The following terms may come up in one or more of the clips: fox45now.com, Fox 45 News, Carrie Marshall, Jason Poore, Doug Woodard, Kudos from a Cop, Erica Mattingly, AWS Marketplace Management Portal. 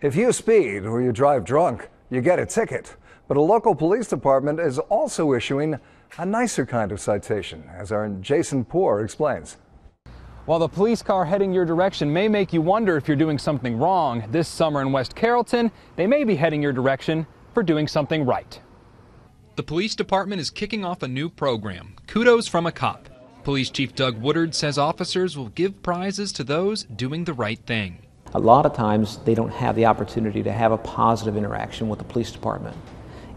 If you speed or you drive drunk, you get a ticket. But a local police department is also issuing a nicer kind of citation, as our Jason Poore explains. While the police car heading your direction may make you wonder if you're doing something wrong, this summer in West Carrollton, they may be heading your direction for doing something right. The police department is kicking off a new program, Kudos from a Cop. Police Chief Doug Woodard says officers will give prizes to those doing the right thing. A lot of times they don't have the opportunity to have a positive interaction with the police department,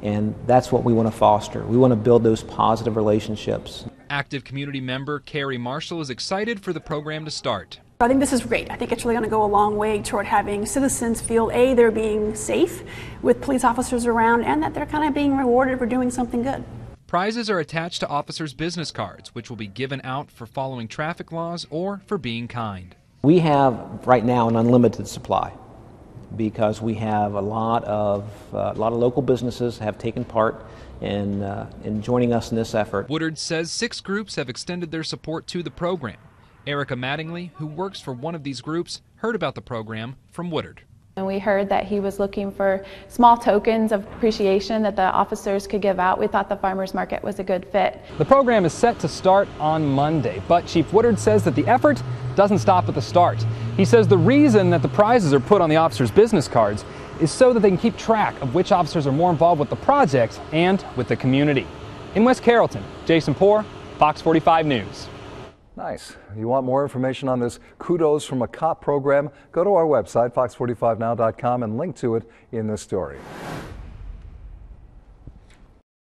and that's what we want to foster. We want to build those positive relationships. Active community member Carrie Marshall is excited for the program to start. I think this is great. I think it's really going to go a long way toward having citizens feel, A, they're being safe with police officers around, and that they're kind of being rewarded for doing something good. Prizes are attached to officers' business cards, which will be given out for following traffic laws or for being kind. We have right now an unlimited supply because we have a lot of local businesses have taken part in joining us in this effort. Woodard says 6 groups have extended their support to the program. Erica Mattingly, who works for one of these groups, heard about the program from Woodard. And we heard that he was looking for small tokens of appreciation that the officers could give out. We thought the farmers market was a good fit. The program is set to start on Monday, but Chief Woodard says that the effort doesn't stop at the start. He says the reason that the prizes are put on the officers' business cards is so that they can keep track of which officers are more involved with the project and with the community. In West Carrollton, Jason Poore, Fox 45 News. Nice. If you want more information on this Kudos from a Cop program, go to our website, fox45now.com, and link to it in this story.